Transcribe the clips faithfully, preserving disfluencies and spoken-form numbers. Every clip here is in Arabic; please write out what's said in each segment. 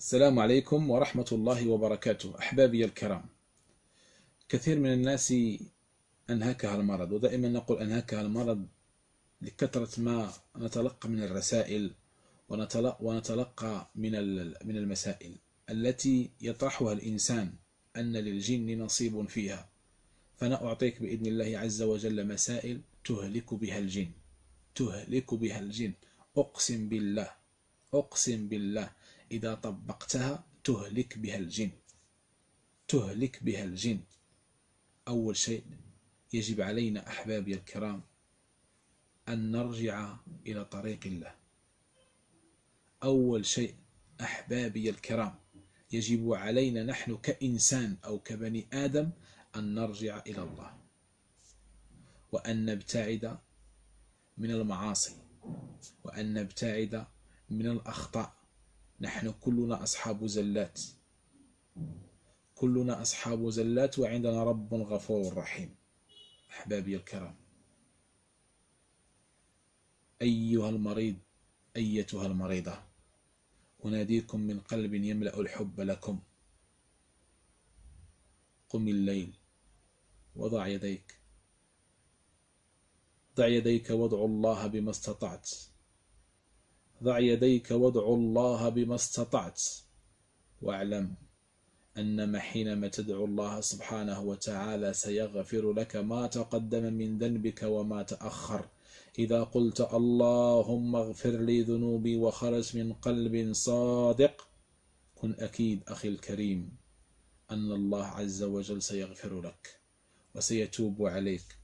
السلام عليكم ورحمة الله وبركاته. أحبابي الكرام، كثير من الناس أنهكها المرض، ودائما نقول أنهكها المرض لكثرة ما نتلقى من الرسائل ونتلقى من من المسائل التي يطرحها الإنسان أن للجن نصيب فيها. فأنا أعطيك بإذن الله عز وجل مسائل تهلك بها الجن تهلك بها الجن أقسم بالله أقسم بالله إذا طبقتها تهلك بها الجن تهلك بها الجن أول شيء يجب علينا أحبابي الكرام أن نرجع إلى طريق الله. أول شيء أحبابي الكرام يجب علينا نحن كإنسان أو كبني آدم أن نرجع إلى الله، وأن نبتعد من المعاصي، وأن نبتعد من الأخطاء. نحن كلنا أصحاب زلات كلنا أصحاب زلات وعندنا رب غفور رحيم. أحبابي الكرام، أيها المريض أيتها المريضة، أناديكم من قلب يملأ الحب لكم. قم الليل وضع يديك ضع يديك وادع الله بما استطعت ضع يديك وادع الله بما استطعت واعلم أنما حينما تدعو الله سبحانه وتعالى سيغفر لك ما تقدم من ذنبك وما تأخر. إذا قلت اللهم اغفر لي ذنوبي وخرج من قلب صادق، كن أكيد أخي الكريم أن الله عز وجل سيغفر لك وسيتوب عليك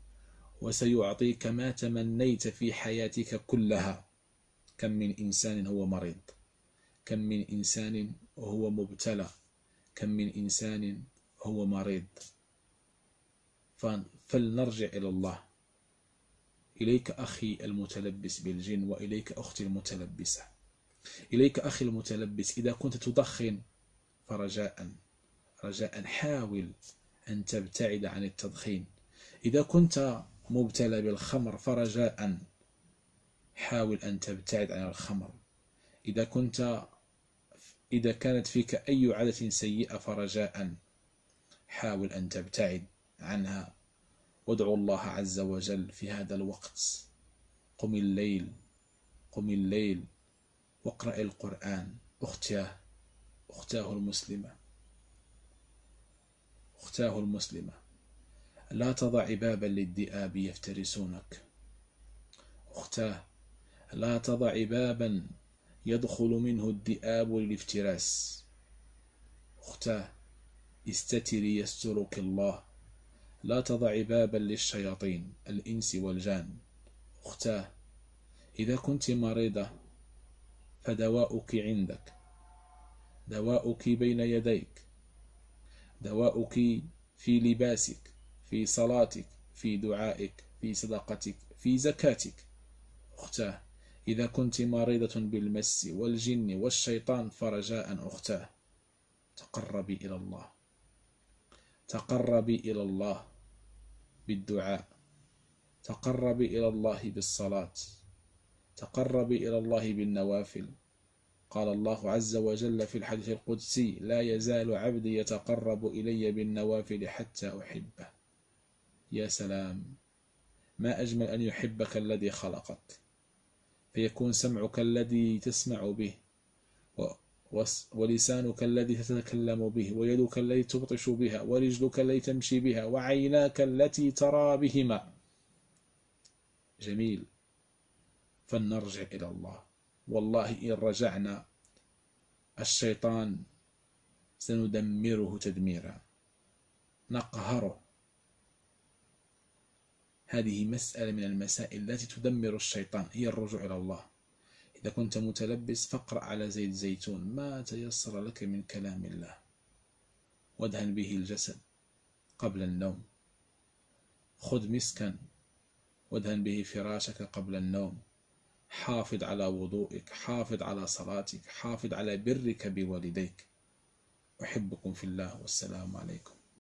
وسيعطيك ما تمنيت في حياتك كلها. كم من إنسان هو مريض، كم من إنسان هو مبتلى، كم من إنسان هو مريض. فلنرجع إلى الله. إليك أخي المتلبس بالجن، وإليك أختي المتلبسة، إليك أخي المتلبس، إذا كنت تدخن فرجاء رجاء حاول أن تبتعد عن التدخين. إذا كنت مبتلى بالخمر فرجاء حاول أن تبتعد عن الخمر. إذا كنت إذا كانت فيك أي عادة سيئة فرجاء حاول أن تبتعد عنها، وادعو الله عز وجل في هذا الوقت. قم الليل قم الليل واقرأ القرآن. أختاه أختاه المسلمة أختاه المسلمة لا تضع بابا للذئاب يفترسونك. أختاه لا تضع بابا يدخل منه الذئاب للافتراس. أختاه استتري يسترك الله، لا تضع بابا للشياطين الإنس والجان. أختاه إذا كنت مريضة فدواؤك عندك، دواؤك بين يديك، دواؤك في لباسك، في صلاتك، في دعائك، في صدقتك، في زكاتك. أختاه إذا كنت مريضة بالمس والجن والشيطان فرجاء أختاه تقربي إلى الله تقربي إلى الله بالدعاء، تقربي إلى الله بالصلاة، تقربي إلى الله بالنوافل. قال الله عز وجل في الحديث القدسي: لا يزال عبدي يتقرب إلي بالنوافل حتى أحبه. يا سلام، ما أجمل أن يحبك الذي خلقك، فيكون سمعك الذي تسمع به، ولسانك الذي تتكلم به، ويدك التي تبطش بها، ورجلك التي تمشي بها، وعيناك التي ترى بهما. جميل. فلنرجع إلى الله. والله إن رجعنا الشيطان سندمره تدميرا، نقهره. هذه مسألة من المسائل التي تدمر الشيطان، هي الرجوع إلى الله. إذا كنت متلبس فاقرأ على زيت زيتون ما تيسر لك من كلام الله، وادهن به الجسد قبل النوم. خذ مسكا وادهن به فراشك قبل النوم. حافظ على وضوئك، حافظ على صلاتك، حافظ على برك بوالديك. أحبكم في الله، والسلام عليكم.